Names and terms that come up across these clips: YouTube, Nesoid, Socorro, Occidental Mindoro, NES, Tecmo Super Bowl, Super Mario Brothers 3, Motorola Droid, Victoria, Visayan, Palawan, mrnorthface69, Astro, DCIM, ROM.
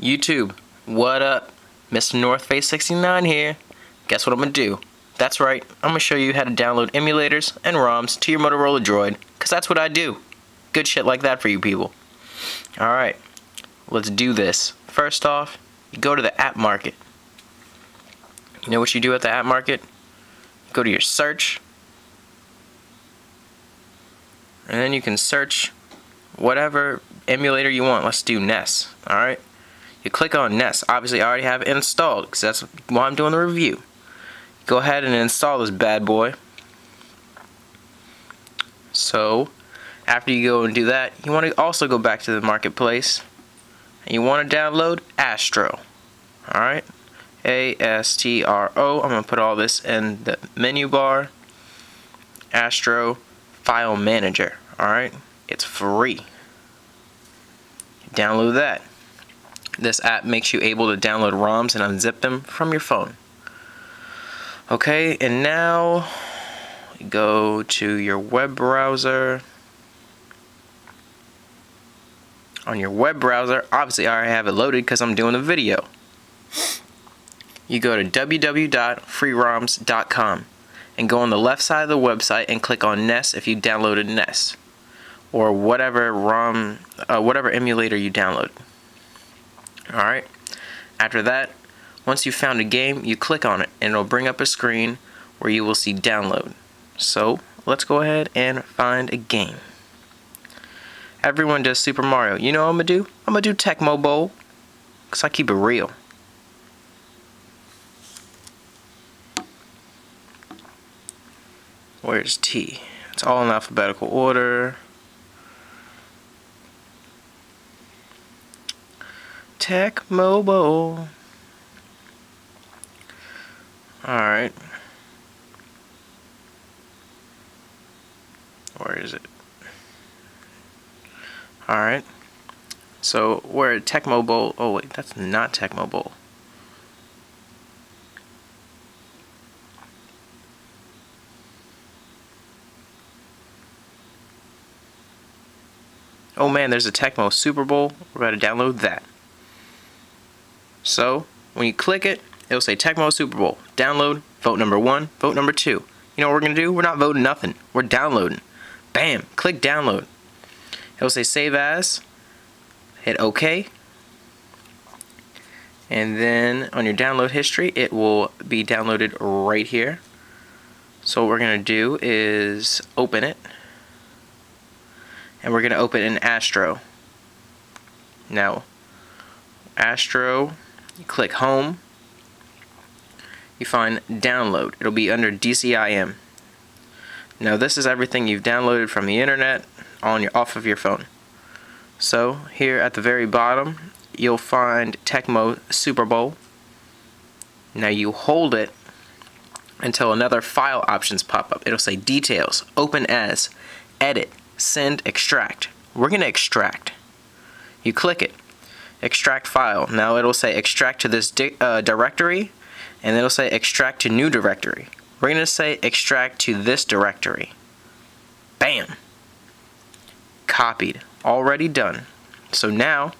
YouTube, what up? Mr. North Face 69 here. Guess what I'm gonna do? That's right, I'm gonna show you how to download emulators and ROMs to your Motorola Droid, because that's what I do. Good shit like that for you people. Alright, let's do this. First off, you go to the app market. You know what you do at the app market? Go to your search, and then you can search whatever emulator you want. Let's do NES, alright? You click on NES. Obviously, I already have it installed because that's why I'm doing the review. Go ahead and install this bad boy. So, after you go and do that, you want to also go back to the marketplace and you want to download Astro. Alright? ASTRO. I'm going to put all this in the menu bar. Astro File Manager. Alright? It's free. Download that. This app makes you able to download ROMs and unzip them from your phone. Okay, and now go to your web browser. On your web browser, obviously I already have it loaded because I'm doing a video. You go to www.freeroms.com and go on the left side of the website and click on NES if you downloaded NES or whatever ROM, whatever emulator you downloaded. Alright, after that, once you've found a game, you click on it and it'll bring up a screen where you will see download. So, let's go ahead and find a game. Everyone does Super Mario. You know what I'm going to do? I'm going to do Tecmo Bowl, because I keep it real. Where's T? It's all in alphabetical order. Tecmo Bowl. Alright. Where is it? Alright. So, we're at Tecmo Bowl. Oh, wait, that's not Tecmo Bowl. Oh man, there's a Tecmo Super Bowl. We're about to download that. So, when you click it, it'll say Tecmo Super Bowl. Download, vote number 1, vote number 2. You know what we're going to do? We're not voting nothing. We're downloading. Bam! Click download. It'll say save as. Hit OK. And then on your download history, it will be downloaded right here. So what we're going to do is open it. And we're going to open it in Astro. Now, Astro. You click home, you find download. It'll be under DCIM. Now this is everything you've downloaded from the internet on your off of your phone. So here at the very bottom you'll find Tecmo Super Bowl. Now you hold it until another file options pop up. It'll say details, open as, edit, send, extract. We're gonna extract. You click it. Extract file. Now it'll say extract to this directory, and it'll say extract to new directory. We're going to say extract to this directory. Bam! Copied. Already done. So now,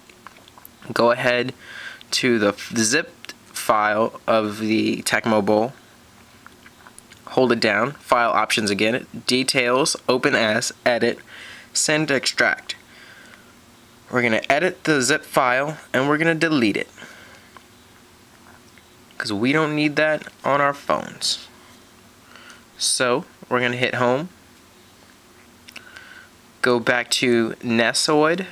go ahead to the zipped file of the Tecmo Bowl. Hold it down. File options again. Details. Open as. Edit. Send extract. We're going to edit the zip file and we're going to delete it because we don't need that on our phones. So we're going to hit home, go back to Nesoid,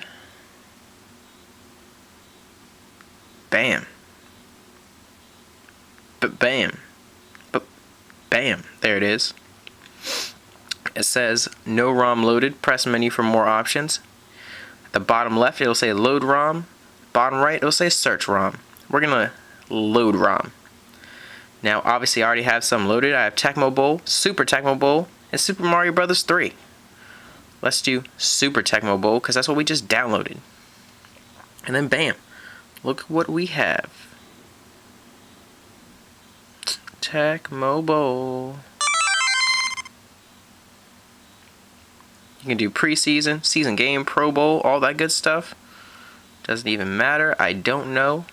bam, bam, there it is. It says no ROM loaded, press menu for more options. The bottom left it'll say load ROM, bottom right it'll say search ROM. We're gonna load ROM. Now obviously I already have some loaded. I have Tecmo Bowl, Super Tecmo Bowl, and Super Mario Brothers 3. Let's do Super Tecmo Bowl because that's what we just downloaded. And then bam, look what we have. Tecmo Bowl. You can do preseason, season game, Pro Bowl, all that good stuff. Doesn't even matter. I don't know.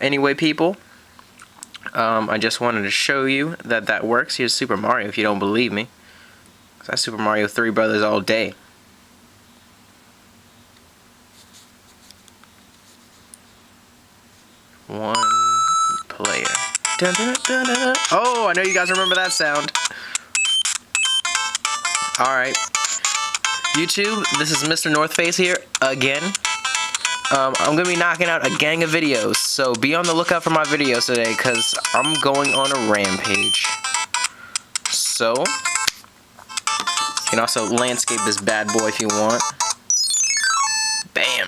Anyway, people, I just wanted to show you that that works. Here's Super Mario, if you don't believe me. That's Super Mario 3 Brothers all day. One player. Dun, dun, dun, dun. Oh, I know you guys remember that sound. Alright. YouTube, this is Mr. Northface here again. I'm going to be knocking out a gang of videos, so be on the lookout for my videos today, because I'm going on a rampage. So, you can also landscape this bad boy if you want. Bam!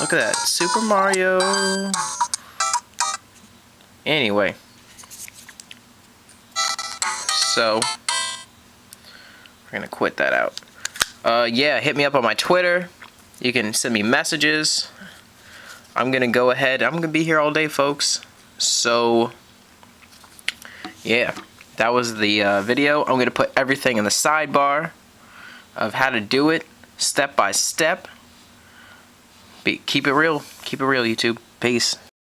Look at that. Super Mario. Anyway. So, we're going to quit that out. Yeah, hit me up on my Twitter. You can send me messages. I'm going to go ahead. I'm going to be here all day, folks. So, yeah. That was the video. I'm going to put everything in the sidebar of how to do it step by step. Keep it real. Keep it real, YouTube. Peace.